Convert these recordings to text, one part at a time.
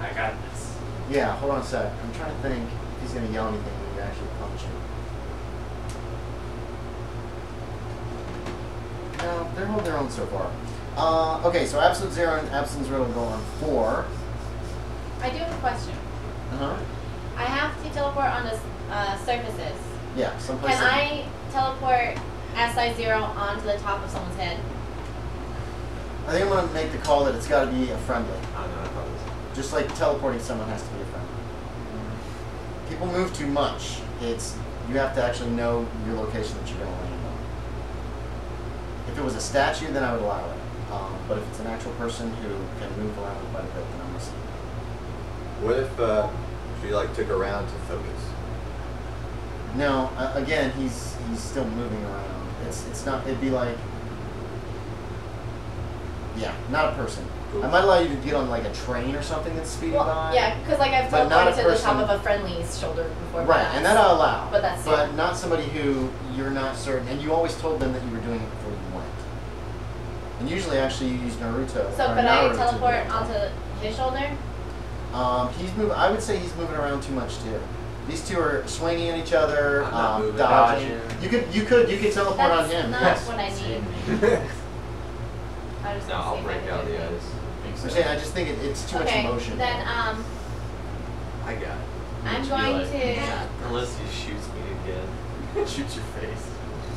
I got this. Yeah, hold on a sec. I'm trying to think if he's going to yell anything when you actually punch him. No, they're holding their own so far. Okay, so Absolem Zero and Absolem's Riddle go on 4. I do have a question. Uh-huh. I have to teleport on the surfaces. Yeah, someplace. Can I teleport SI0 onto the top of someone's head? I think I'm going to make the call that it's got to be a friendly. Oh, no, I thought it was. Just like teleporting someone has to be a friendly. Mm-hmm. People move too much. It's you have to actually know your location that you're going to land on. If it was a statue, then I would allow it. But if it's an actual person who can move around quite a bit, then I'm going to see. What if she like took a round to focus? No, again, he's still moving around. It's not. It'd be like, yeah, not a person. Cool. I might allow you to get on like a train or something that's speeding by. Yeah, because like I've teleported to the top of a friendly's shoulder before. Right, and that I'll allow. But that's but not somebody who you're not certain, and you always told them that you were doing it before you went. And usually, actually, you use Naruto. So could I teleport onto his shoulder? He's moving. I would say he's moving around too much too. These two are swinging at each other, dodging. You could teleport on him. That's not what I need. No, I'll break down the ice. I just think it's too much emotion. Then I got it. I'm going to. Unless he shoots me again, shoots your face.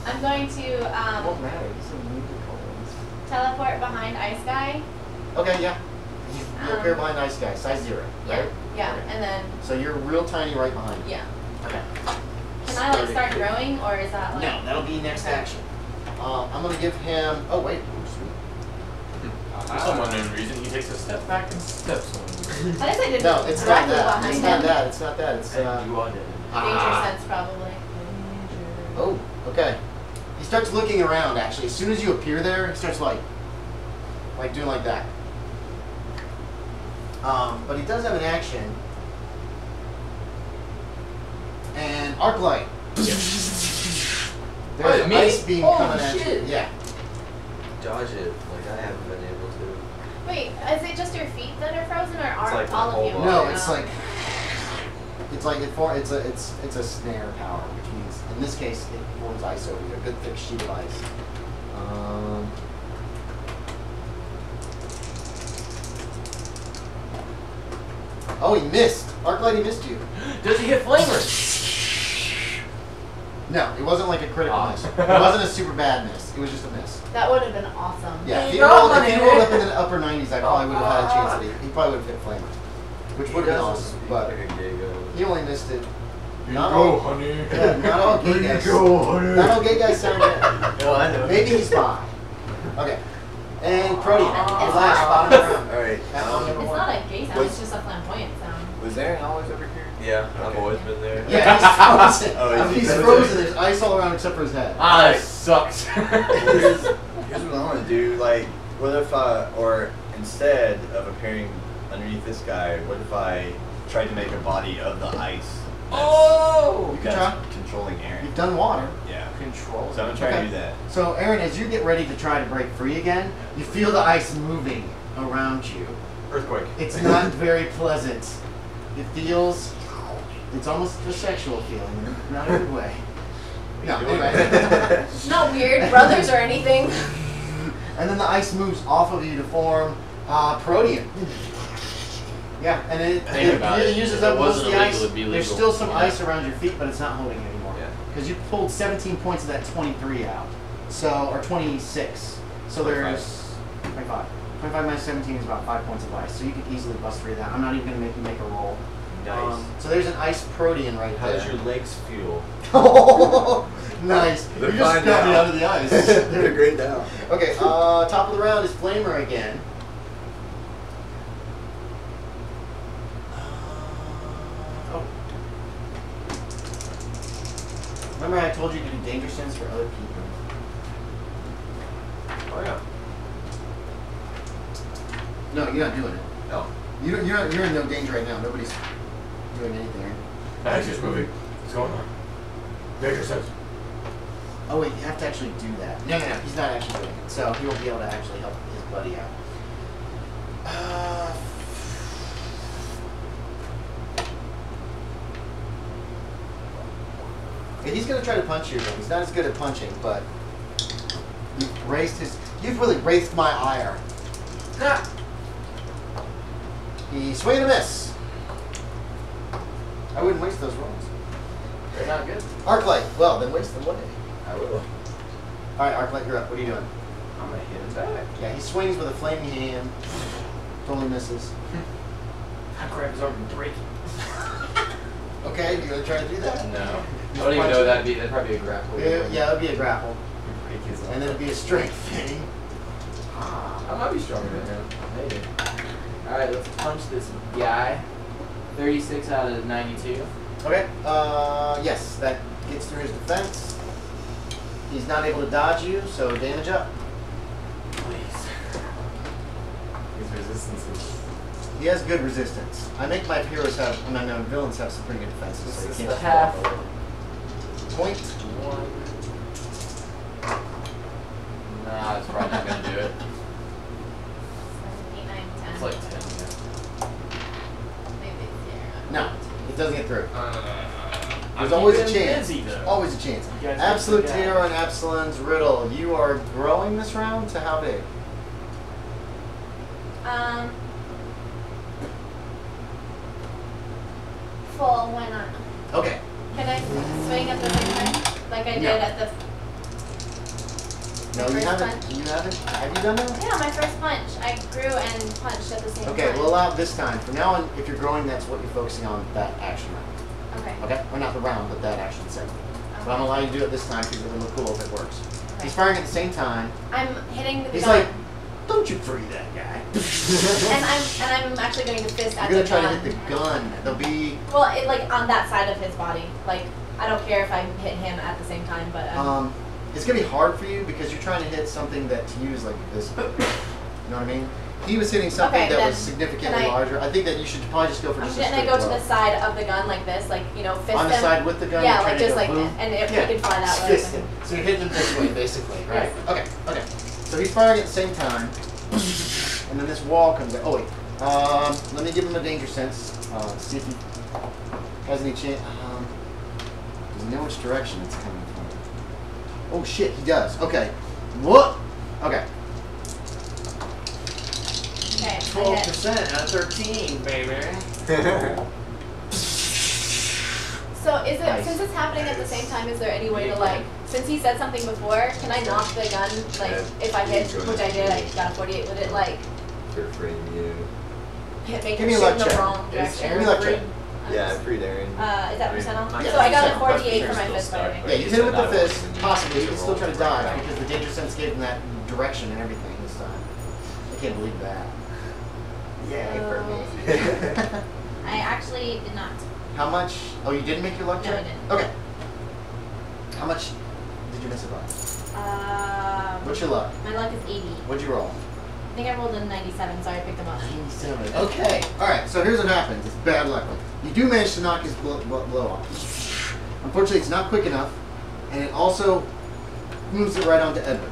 I'm going to. Won't matter. Teleport behind Ice Guy. Okay. Yeah. You're a blind ice guy, size 0, right? Yeah, okay. And then... So you're real tiny right behind you. Yeah. Okay. Can I, like, start growing, or is that, like... No, that'll be next action. I'm going to give him... Oh, wait. For some unknown reason, he takes a step back and steps on you. I think I did. No, it's not that. It's not that. It's not that. It's, you all did it. Danger sense, probably. Oh, okay. He starts looking around, actually. As soon as you appear there, he starts, like doing like that. But he does have an action. And Arclight. There's an ice beam coming at you. Yeah. Dodge it. Like, I haven't been able to. Wait, is it just your feet that are frozen, or are like all of you? No, it's like... It's a snare power, which means, in this case, it forms ice over you. A good thick sheet of ice. Oh, he missed. Arclight, he missed you. Does he hit Flamer? No, it wasn't like a critical miss. It wasn't a super bad miss. It was just a miss. That would have been awesome. Yeah, if he rolled up in the upper 90s, I probably would have had a chance that he probably would have hit Flamer. Which would have been awesome, but he only missed it. Not all gay guys. Not all gay guys sound bad. No, I know. Maybe he's fine. Okay. And Protean, the last bottom round. Alright. It's not a gay sound, it's just a flamboyant sound. Was Aaron always over here? Yeah, okay. I've always been there. Yeah, he's frozen. He's frozen, there's ice all around except for his head. Ah, that sucks. Here's what I want to do, like, what if I, or instead of appearing underneath this guy, what if I tried to make a body of the ice? Oh! You can controlling Aaron. You've done water. Yeah. Control. So I'm going to try to do that. So Aaron, as you get ready to try to break free again, you feel the ice moving around you. Earthquake. It's not very pleasant. It feels... It's almost a sexual feeling. Not a good way. No, anyway. It's not weird. Brothers or anything. And then the ice moves off of you to form Protean. Yeah, and it uses up most of the ice. There's still some ice around your feet, but it's not holding anymore. Because you pulled 17 points of that 23 out. So, or 26. So there's 25. 25 minus 17 is about 5 points of ice. So you could easily bust through that. I'm not even going to make you make a roll. Nice. So there's an ice Protean right there. How does your legs feel? Nice. You just got me out of the ice. They're great now. Okay, top of the round is Flamer again. Remember I told you to do danger sense for other people. Oh yeah. No, you're not doing it. No. You're in no danger right now. Nobody's doing anything. Right? That's just moving. What's going on? Danger sense. Oh wait, you have to actually do that. No, he's not actually doing it. So he won't be able to actually help his buddy out. He's going to try to punch you. He's not as good at punching, but you've raised his... You've really raised my ire. Ah. He swing and a miss. I wouldn't waste those rolls. They're not good. Arclight. Well, then waste them, wouldn't you? I will. Alright, Arclight, you're up. What are you doing? I'm going to hit him back. Yeah, he swings with a flaming hand. Totally misses. I grab his arm and break it. Okay, you're going to try to do that? No. I don't even know that'd be. That'd probably be a grapple. Yeah, it'd be a grapple. And then it'd be a strength thing. I might be stronger than him. Maybe. Alright, let's punch this guy. 36 out of 92. Okay. Yes, that gets through his defense. He's not able to dodge you, so damage up. Please. His resistance is... He has good resistance. I make my heroes have... I mean, no, villains have some pretty good defenses. This so is the half. Point. One. Nah, that's probably not going to do it. 7, 8, 9, 10. It's like 10, yeah. Maybe it's there. No, it doesn't get through. There's always a chance. Busy, always a chance. Absolute Terror and Absolem's Riddle. You are growing this round to how big? Full, why not? Okay. Can I swing at the victim like I did at the? No, you haven't. You haven't. Have you done that? Yeah, my first punch. I grew and punched at the same time. Okay, we'll allow it this time. From now on, if you're growing, that's what you're focusing on. That action round. Okay. Okay. Well, not the round, but that action segment. Okay. But I'm allowing you to do it this time because it'll look cool if it works. Okay. He's firing at the same time. I'm hitting the. He's gun. Like, don't you free that guy. and I'm actually going to fist at the gun. You're going to try to hit the gun. There'll be. Well, it, like on that side of his body. Like I don't care if I hit him at the same time, but. It's going to be hard for you because you're trying to hit something that to use like this. You know what I mean? He was hitting something that was significantly larger. I think that you should probably just go for just a straight blow. Shouldn't I go to the side of the gun like this? Like, you know, fist him? On the side with the gun? Yeah, like just like this. And if we can fly that way. Fist him. So you're hitting him this way, basically, right? Yes. Okay, okay. So he's firing at the same time. And then this wall comes out. Oh, wait. Let me give him a danger sense. See if he has any chance. Does he know which direction it's coming from? Oh, shit, he does. Okay. What? Okay. 12% out of 13, baby. So is it since it's happening at the same time? Is there any way to like, since he said something before, can I knock the gun? Like if I hit, which I did, I got a 48. Would it like? Hit me. Give me a luck check. Give me a luck check. Yeah, I'm free there. Is that percent off? So I got a 48 for my fist fighting. Yeah, you hit it with the fist. Possibly, you can still try to dodge because the danger sense gave him that direction and everything this time. I can't believe that. Yeah, so I actually did not. How much? Oh, you didn't make your luck check? No, I didn't. Okay. How much did you miss it by? What's your luck? My luck is 80. What'd you roll? I think I rolled a 97, so I picked them up. 97. Okay. All right, so here's what happens. It's bad luck. You do manage to knock his blow off. Unfortunately, it's not quick enough, and it also moves it right onto Edward.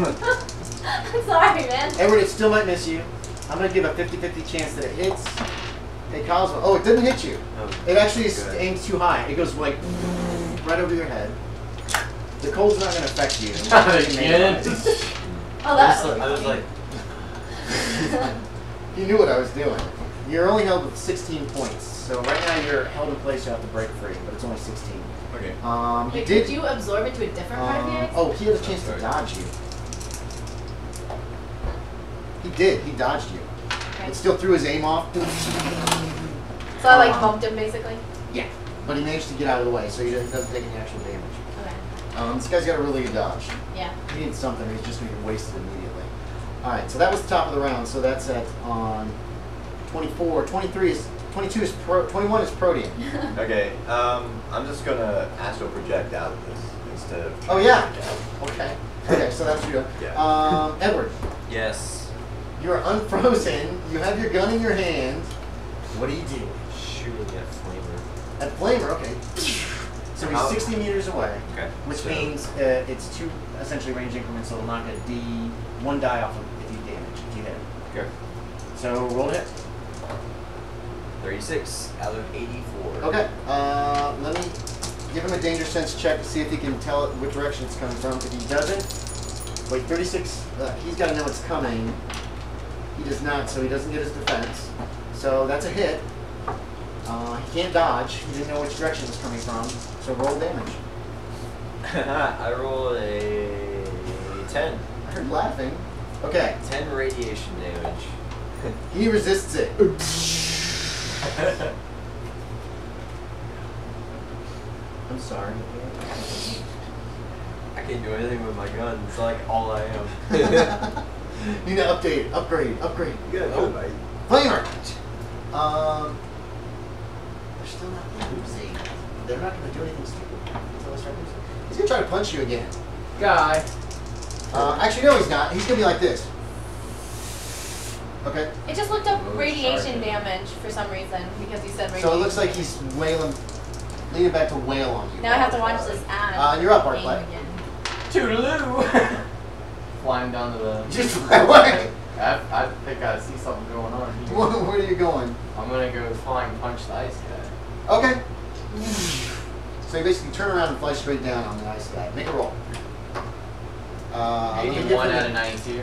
I'm sorry, man. Edward, it still might miss you. I'm going to give a 50-50 chance that it hits. It calls. Oh, it didn't hit you. It actually aims too high. It goes like right over your head. The cold's not going to affect you. Oh, that's I was like... You knew what I was doing. You're only held with 16 points. So right now you're held in place. You have to break free, but it's only 16. Okay. Wait, did you absorb into a different part of your head? Oh, he had a chance to dodge you. He did. He dodged you. Okay. It still threw his aim off. So I like bumped him basically? Yeah. But he managed to get out of the way so he doesn't take any actual damage. Okay. This guy's got a really good dodge. Yeah. He needs something. He's just going to get wasted immediately. Alright, so that was the top of the round. So that's at on 24. 23 is... 22 is... 21 is Protean. Okay. I'm just going to astral project out of this instead of... Oh, yeah. Okay. Okay, so that's you. Yeah. Edward. Yes. You are unfrozen. You have your gun in your hand. What do you do? Shooting at Flamer. At Flamer, okay. So he's 60 meters away, okay. Which means it's two essentially range increments, so it'll knock a D1 die off if you damage, if you hit him. Okay. So roll it. 36 out of 84. Okay. Let me Give him a danger sense check to see if he can tell it which direction it's coming from. If he doesn't, wait, 36, he's got to know it's coming. He does not, so he doesn't get his defense. So that's a hit. He can't dodge. He didn't know which direction it was coming from, so roll damage. I roll a 10. I heard laughing. Okay. 10 radiation damage. He resists it. I'm sorry. I can't do anything with my gun. It's like all I am. Need to update, upgrade. Good. Oh, right. Flamer! They're still not losing. They're not going to do anything stupid until they start losing. He's going to try to punch you again. Guy. Actually, no, he's not. He's going to be like this. Okay. It just looked up radiation damage for some reason because you said radiation. So it looks like he's wailing. Leaning back to wail on you. Now I have to watch this ad. You're up, Arclight. Toodaloo! Flying down to the... Just fly away! I think I see something going on here. Where are you going? I'm going to go flying punch the ice guy. Okay. So you basically turn around and fly straight down on the ice guy. Make a roll. 81 out of 90.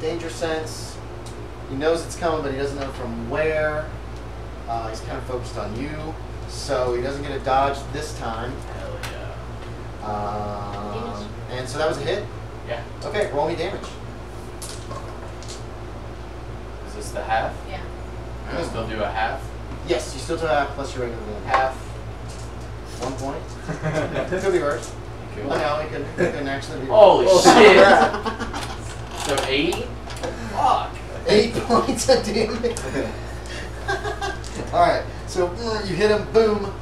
Danger sense. He knows it's coming, but he doesn't know from where. He's kind of focused on you. So he doesn't get a dodge this time. Hell yeah. And so that was a hit? Yeah. Okay, roll me damage. Is this the half? Yeah. Can I still do a half? Yes, you still do a half plus your regular damage. Half. 1 point. It could be worse. Cool. Oh, no, it could actually be worse. Holy shit! So 8? Fuck. 8 points of damage. Alright, so you hit him, boom.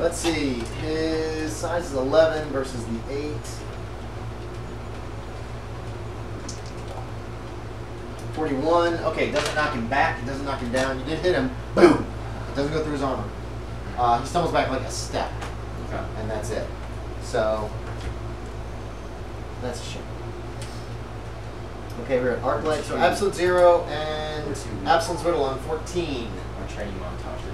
Let's see, his size is 11 versus the 8. 41, okay, doesn't knock him back, it doesn't knock him down. You did hit him, boom. It doesn't go through his armor. He stumbles back like a step. Okay. And that's it. So, that's a shame. Okay, we're at Arclight, so Absolem Zero and Absolem's Riddle on 14. My training montage.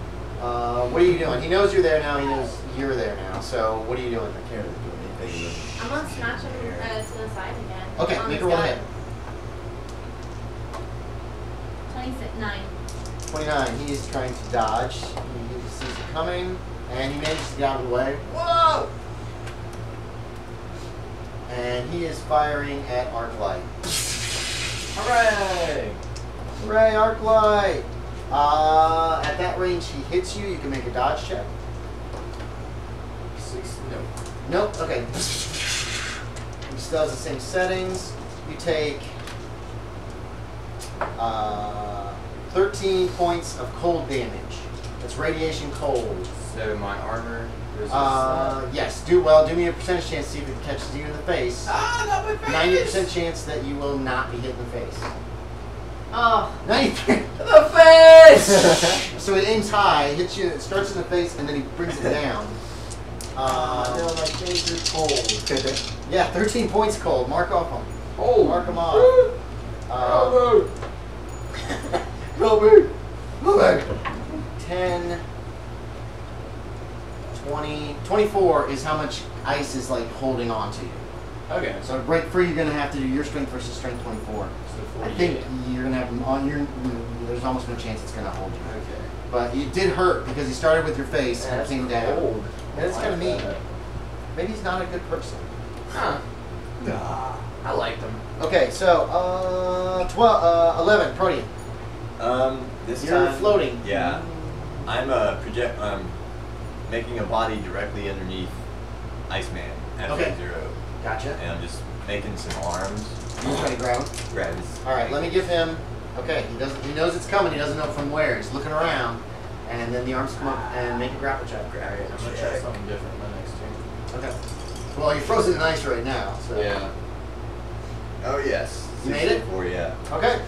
What are you doing? He knows you're there now, he knows you're there now, so what are you doing? I can't really do anything. I'm going to smash him to the side again. Okay, make a roll ahead. 29. 29, he is trying to dodge. He sees it coming, and he manages to get out of the way. Whoa! And he is firing at Arclight. Hooray! Hooray, Arclight! At that range he hits you, you can make a dodge check. 6, no. Nope, okay. He still has the same settings. You take 13 points of cold damage. That's radiation cold. So my armor resists that. Yes, do me a percentage chance to see if it catches you in the face. Ah, not my face! 90% chance that you will not be hit in the face. Oh, 90%! The face! So it aims high, hits you, it starts in the face, and then he brings it down. No, my face is cold. Yeah, 13 points cold. Mark off them. Oh! Mark them off. Robert! Robert! 10... 20, 24 is how much ice is like holding on to you. Okay. So to break free, you're gonna have to do your strength versus strength 24. So I think you're gonna have on your. There's almost no chance it's gonna hold you. Okay. But you did hurt because he started with your face and it came down. That's kind of mean. Maybe he's not a good person. Huh? Nah. I liked him. Okay. So 11 Protean. This you're time, floating. Yeah. I'm a project. Making a body directly underneath Iceman at Zero. Gotcha. And I'm just making some arms. You trying to grab him? Grab his. All right, let me give him. Okay, he knows it's coming. He doesn't know from where. He's looking around, and then the arms come up and make a grapple check. Grab it. I'm gonna try something different my next turn. Okay. Well, you're frozen in ice right now. So. Yeah. Oh yes. You made it. Yeah. Okay.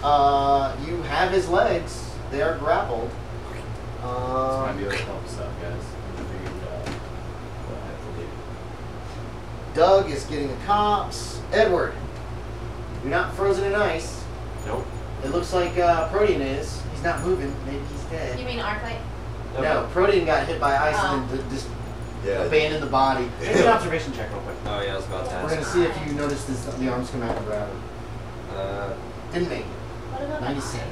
You have his legs. They are grappled. This might be able to help us out, guys. Doug is getting the cops. Edward, you're not frozen in ice. Nope. It looks like Protean is. He's not moving. Maybe he's dead. You mean Arclight? No, Protean got hit by ice and then just abandoned the body. Make an observation check real quick. Oh yeah, I was about to ask. We're going to see if you notice this, the arms come out and grab him. Didn't make it. 97.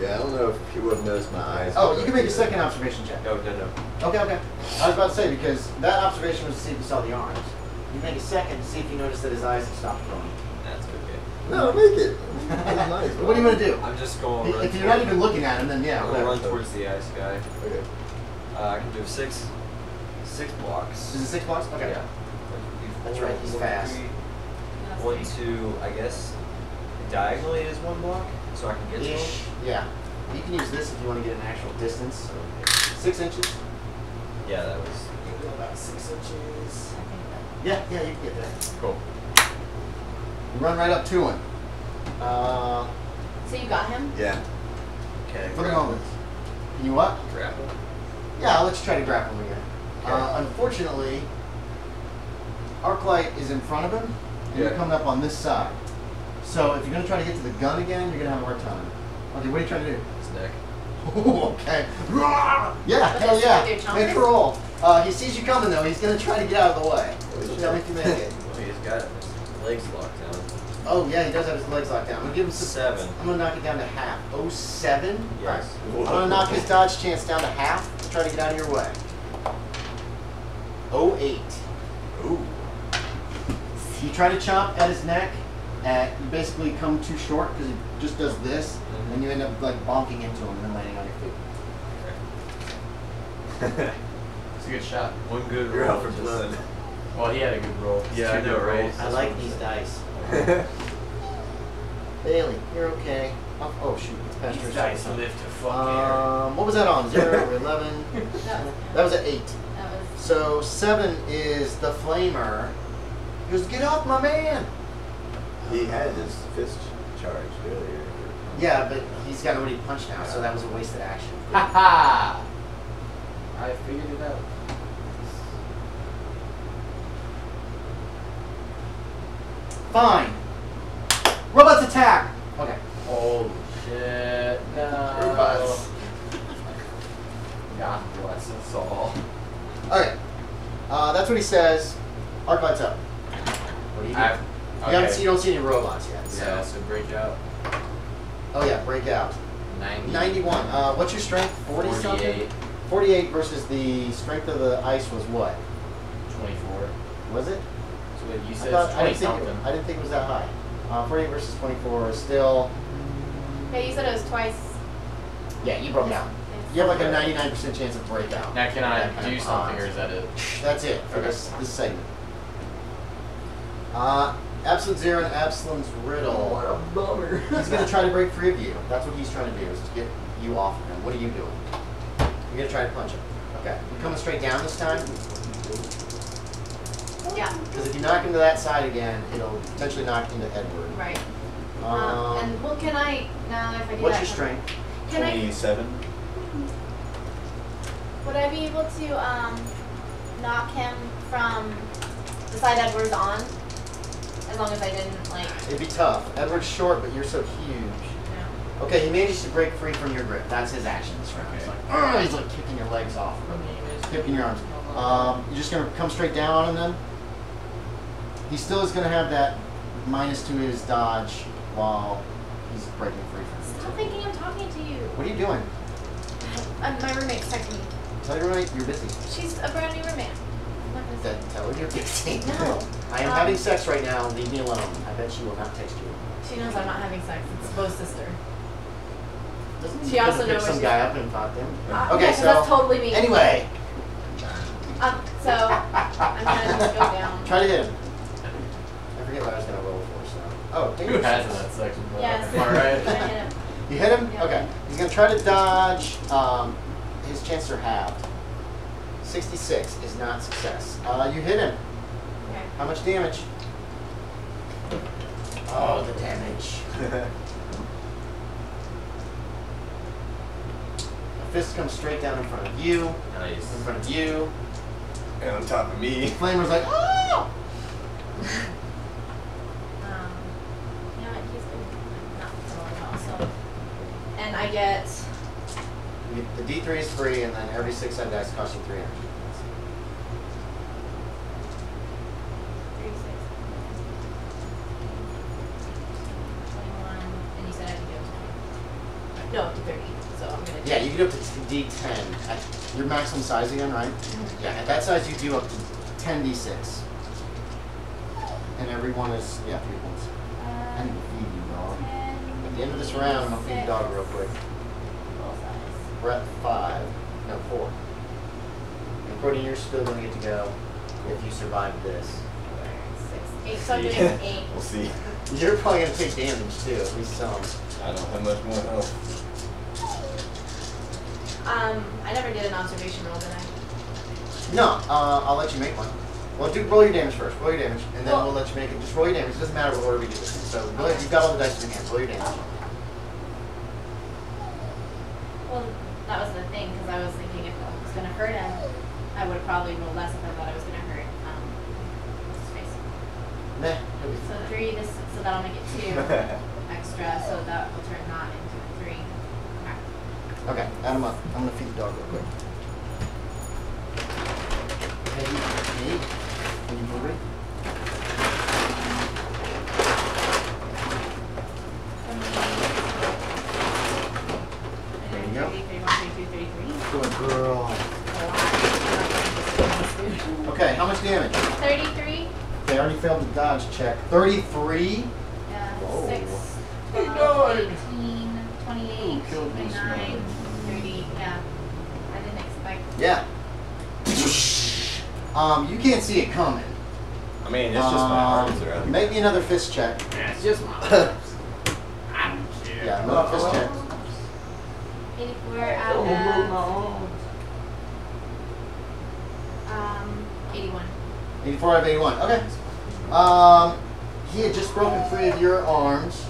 Yeah, I don't know if you would have noticed my eyes. Oh, you can make a second observation check. No, no, no. Okay, okay. I was about to say, because that observation was to see if you saw the arms. You make a second to see if you notice that his eyes have stopped growing. That's okay. No, make it. That's nice. What are you going to do? I'm just going to. If you're not even looking at him, then yeah. I'm going to run towards the ice guy. Okay. I can do six blocks. Is it 6 blocks? Okay. Yeah. That's right, he's fast. 1, 2, I guess, diagonally is 1 block, so I can get to him. Yeah. You can use this if you want to get an actual distance. So 6 inches? Yeah, that was... You can go about 6 inches. Yeah, yeah, you can get there. Cool. You run right up to him. So you got him? Yeah. Okay. For the moment. Can you what? Grapple. Yeah, let's try to grapple him again. Okay. Unfortunately, Arclight is in front of him, and you're coming up on this side. So if you're going to try to get to the gun again, you're going to have a hard time. Okay, what are you trying to do? His neck. Oh, okay. Yeah, hell yeah. Make a roll. He sees you coming, though. He's going to try to get out of the way. Tell me if you make it. He's got his legs locked down. Oh, yeah, he does have his legs locked down. I'm going to give him 7. I'm going to knock it down to half. 7? Yes. I'm going to knock his dodge chance down to half to try to get out of your way. 8. Ooh. You try to chomp at his neck. You basically come too short because it just does this, and you end up like bonking into him and then landing on your feet. Okay. It's a good shot. One good roll. You're out for blood. Well, he had a good roll. Yeah, I know, right? I like these dice. Bailey, you're okay. Oh shoot, it's past your dice. Lift to fuck air. What was that on? 0 or 11? That was an 8. That was. So 7 is the Flamer. He goes, get off, my man. He had his fist charge earlier. Yeah, but he's got already punched now, so that was a wasted action. Ha ha! I figured it out. Fine. Robots attack! Okay. Holy shit. No. Robots. God bless us all. Alright. That's what he says. Arclight's up. What do you do? You don't see any robots yet. So. Yeah, so break out. Oh yeah, break out. 90. 91. What's your strength? 40-something? 48 versus the strength of the ice was what? 24. Was it? So what you said, I didn't think it was that high. 48 versus 24 is still... Yeah, you said it was twice. Yeah, you broke out. You have like a 99% chance of breakout. Now can I do something, or is that it? That's it for this segment. Absolem Zero and Absolem's Riddle. Oh, what a bummer. He's going to try to break free of you. That's what he's trying to do, is to get you off of him. What are you doing? You're going to try to punch him. Okay. You're coming straight down this time? Yeah. Because if you knock him to that side again, it'll potentially knock into Edward. Right. And, well, can I, now if I do what's your strength? 27. Would I be able to knock him from the side Edward's on? As long as I didn't, like... It'd be tough. Edward's short, but you're so huge. Yeah. Okay, he manages to break free from your grip. That's his action this round. He's like, oh, he's like kicking your legs off. Kicking your arms. You're just going to come straight down on him then? He still is going to have that -2 his dodge while he's breaking free from you. Stop thinking I'm talking to you. What are you doing? My roommate's texting me. Tell your roommate you're busy. She's a brand new roommate. Tell her you're busy. No. I am having sex right now. Leave me alone. I bet she will not text you. She knows I'm not having sex. It's a close sister. Doesn't she also know some guy up and fucked him? Okay, yeah, so that's totally me. Anyway. So I'm gonna go down. Try to hit him. I forget what I was gonna roll for. So. Oh, who has that section? Yes. All right. Hit him. You hit him. Yep. Okay. He's gonna try to dodge. His chances are halved. 66 is not success. You hit him. Okay. How much damage? Oh, the damage. A fist comes straight down in front of you. Nice. In front of you. And on top of me. Flamer's like, oh! You know what? He's been not so well, so. And I get The D3 is free, and then every 6 index costs you 3 energy points. 36. 21. And you said I could go to 20. No, up to 30. So I'm going to. Yeah, you can go up to D10. At your maximum size again, right? Mm-hmm. Yeah, at that size, you do up to 10D6. And every one is, yeah, 3 points. I need to feed you, dog. At the end of this round, I'll feed you, dog, real quick. We're at 4. And Protean, you're still going to get to go if you survive this. 6, 8. So I'm doing 8. We'll see. You're probably going to take damage too, at least some. I don't have much more health. I never did an observation roll, did I? No, I'll let you make one. Well, do roll your damage first. Roll your damage, and then we'll let you make it. Just roll your damage. It doesn't matter what order we do this in. So okay. You've got all the dice in your hand. Roll your damage. Well, that was the thing, because I was thinking if I was going to hurt him, I would have probably rolled less if I thought I was going to hurt his face. Nah. So 3, this, so that'll make it 2 extra, so that will turn that into a 3. Okay, add him up. I'm going to feed the dog real quick. Hey, can you move it? Girl. Okay, how much damage? 33. They already failed the dodge check. 33? Yeah, whoa. 6, 12, 18, 28, 29, 30, yeah. I didn't expect that. Yeah. You can't see it coming. I mean, it's just my arms are up. Maybe another fist check. Yeah, it's just my arms. I don't care. Yeah, another fist check. We're at 81. 84 out of 81. Okay. He had just broken free of your arms.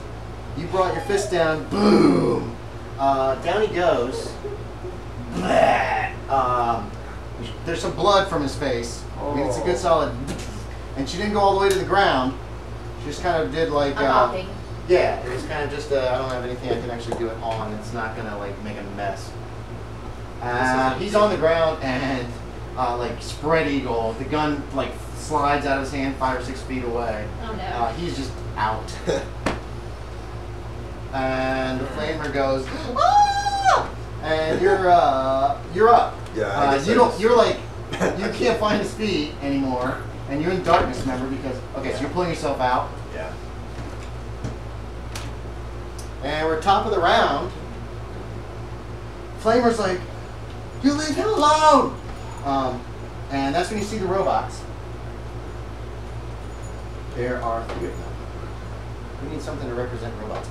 You brought your fist down. Boom. Down he goes. There's some blood from his face. I mean, it's a good solid. And she didn't go all the way to the ground. She just kind of did like. Yeah, it was kind of just I don't have anything I can actually do it on. It's not gonna like make a mess. He's on the ground and like spread eagle. The gun like slides out of his hand 5 or 6 feet away. Oh no! He's just out. And the flamer goes, ah! And you're up. Yeah. You don't. You're like you can't find his feet anymore, and you're in darkness. Remember because so you're pulling yourself out. Yeah. And we're top of the round. Flamer's like, you leave him alone! And that's when you see the robots. There are 3 of them. We need something to represent robots.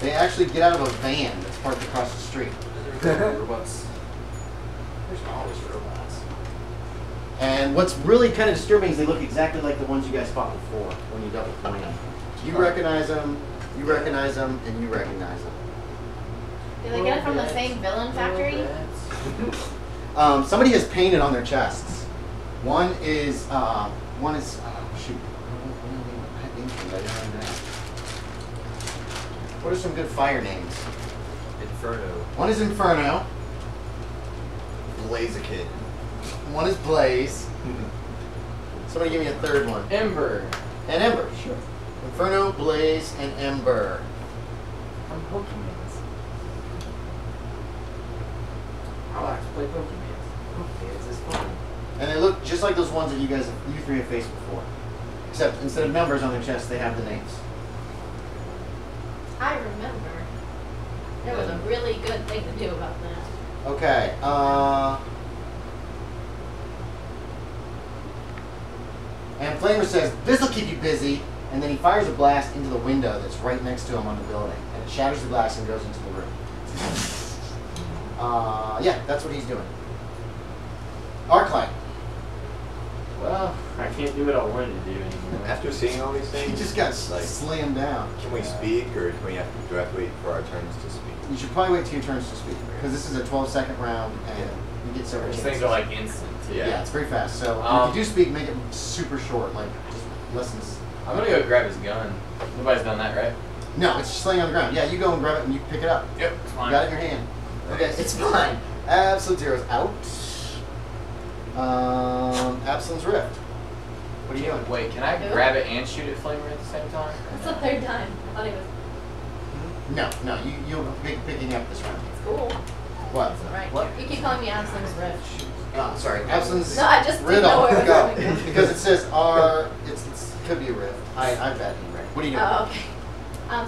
They actually get out of a van that's parked across the street. Robots. There's always robots. And what's really kind of disturbing is they look exactly like the ones you guys fought before when you double point them. You recognize them, you recognize them, and you recognize them. Did they get it from the same villain factory? Somebody has painted on their chests. One is, oh, shoot. What are some good fire names? Inferno. One is Inferno. Blaze a kid. One is Blaze. Somebody give me a third one. Ember. And Ember, sure. Inferno, Blaze, and Ember. I'm Pokemans. I'll have to play Pokemans. Pokemans is fun. And they look just like those ones that you 3 have faced before. Except instead of numbers on their chests, they have the names. I remember. There was a really good thing to do about that. Okay. And Flamer says, this'll keep you busy. And then he fires a blast into the window that's right next to him on the building. And it shatters the glass and goes into the room. Yeah, that's what he's doing. Arclight. Well, I can't do what I wanted to do anymore. After seeing all these things... He just got like, slammed down. Can we speak, or do we have to directly wait for our turns to speak? You should probably wait till your turns to speak. Because this is a 12-second round, and you get several chances. These things are like instant, too. Yeah, it's very fast. So if you do speak, make it super short. Like, just less than... I'm gonna go grab his gun. Nobody's done that, right? No, it's just laying on the ground. Yeah, you go and grab it and you pick it up. Yep, it's fine. You got it in your hand. Okay, it's fine. Absolem Zero's out. Absolem's Rift. What are you doing? Wait, can I grab it and shoot at Flamer at the same time? That's the third time. I thought it was... No, no, you'll be picking up this round. It's cool. What? Right. What? You keep calling me Absolem's Rift. Oh, sorry. Absolem's Riddle. No, I just didn't know where it was going. Because it says R, it's could be a rift. I'm bad at right. What are you doing? Oh, okay.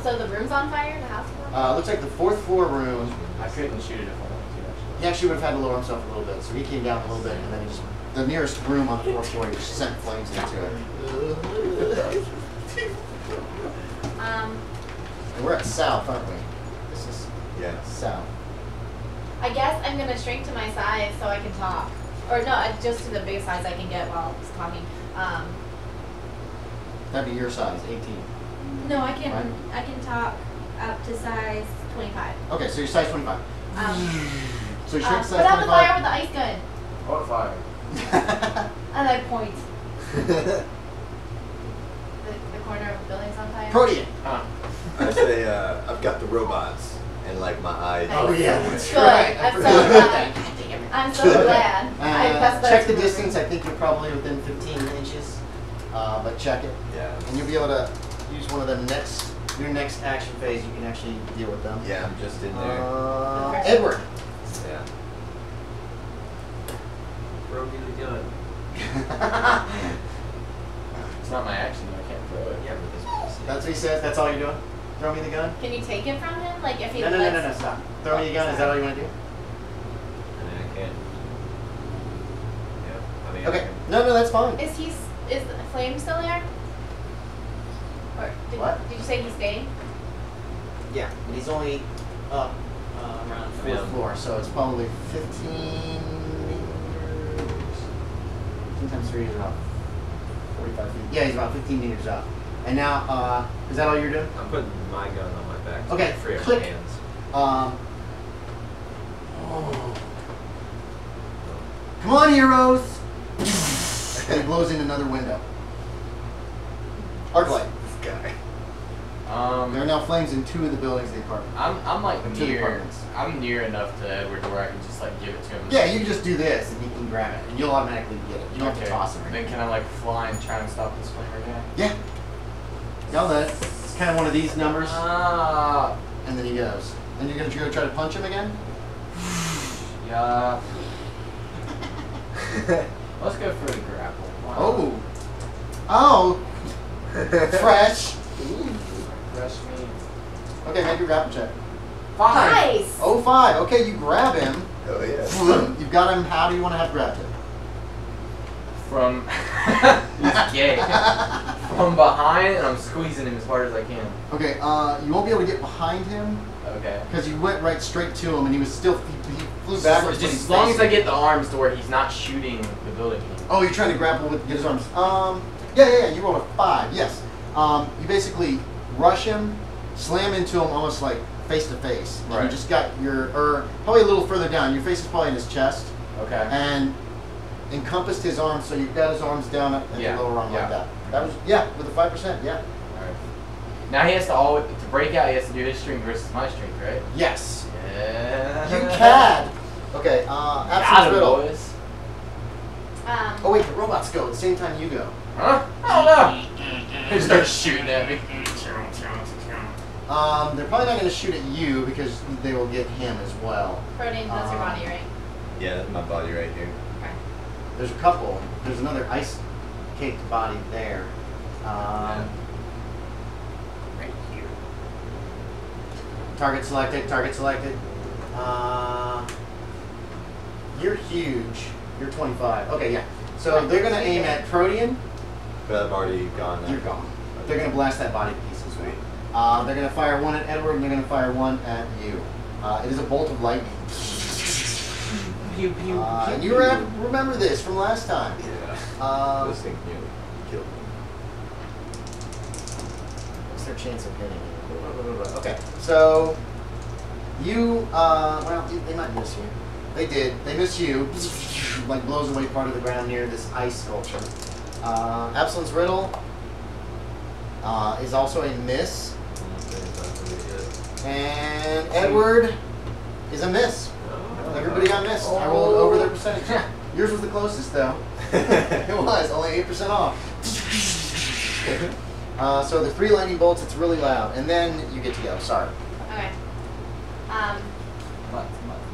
So the room's on fire, the house floor? Looks like the 4th floor room. I couldn't shoot it if I wanted to, actually. He actually would have had to lower himself a little bit, so he came down a little bit, and then he just, the nearest room on the 4th floor, he just sent flames into it. And we're at south, aren't we? This is south. I guess I'm going to shrink to my size so I can talk. Or no, just to the biggest size I can get while I'm talking. That'd be your size, 18. No, I can I can talk up to size 25. Okay, so you're size 25. So you shrink size 25. Put out the fire with the ice gun. What fire? And I point. the corner of the building's on fire. Protean. I say, I've got the robots. And like my eyes. Oh yeah, that's right. I'm so glad. I'm so glad. Check the distance. I think you're probably within 15 inches, but check it. Yeah. And you'll be able to use one of the next next action phase. You can actually deal with them. Yeah, I'm just in there. Edward. Yeah. Throw me the gun. It's not my action. I can't throw it. Yeah, but this. That's what he says. That's all you're doing. Throw me the gun? Can you take it from him? Like if he No, stop. Throw me the gun, is that all you want to do? I mean, I can't. Yeah, I mean, okay. No, that's fine. Is the flame still there? Or did you say he's staying? Yeah, but he's only up around the 4th floor, so it's probably 15 meters. Sometimes 3 is about 45 feet. Yeah, he's about 15 meters up. And now, is that all you're doing? I'm putting my gun on my back. So okay, free click. Hands. Come on, heroes! And he blows in another window. Arclight. This guy. There are now flames in 2 of the buildings in the apartment. I'm like near. I'm near enough to Edward where I can just like give it to him. Yeah, you can just do this and you can grab it, and you'll automatically get it. You don't have to toss it. Right then can I like fly and try and stop this flame right now? Yeah. Y'all know that. It's kind of one of these numbers. Ah. And then he goes. And you're going to go try to punch him again? Yeah. Let's go for the grapple. Wow. Oh. Fresh. Ooh. Fresh meat. Okay, make your grapple check. 5. Nice. 5. Okay, you grab him. Oh, yeah. You've got him. How do you want to have grabbed him? From... He's gay. From behind, and I'm squeezing him as hard as I can. Okay, you won't be able to get behind him. Okay. Because you went right straight to him, and he was still... He flew backwards. Just as long as I get the arms to where he's not shooting the building. Oh, you're trying to grapple with... Get his arms. Yeah, you rolled a 5, yes. You basically rush him, slam into him almost like face-to-face. Right. And you just got your... Or probably a little further down. Your face is probably in his chest. Okay. And... encompassed his arms, so you've got his arms down at the lower arm like that. That was with the 5%. Yeah. All right. Now he has to to break out. He has to do his strength versus my strength, right? Yes. Yeah. You can. Okay. Absolem's Riddle. Oh wait, the robots go at the same time you go. Huh? I don't know. They start shooting at me. They're probably not going to shoot at you because they will get him as well. Protean, that's your body, right? Yeah, that's my body right here. There's a couple. There's another ice-caked body there. Right here. Target selected. Target selected. You're huge. You're 25. Okay, yeah. So they're gonna aim at Protean. But I've already gone. You're gone. Okay. They're gonna blast that body to pieces. Right. They're gonna fire one at Edward, and they're gonna fire one at you. It is a bolt of lightning. You remember this from last time. Yeah. This thing nearly killed me. What's their chance of hitting you? Okay, so you, they might miss you. They did. They missed you. Like blows away part of the ground near this ice sculpture. Absolem's Riddle is also a miss. Edward is a miss. Everybody got missed. I rolled over their percentage. Yours was the closest, though. It was, only 8% off. So the 3 lightning bolts, it's really loud. And then you get to go. Sorry. Okay. What?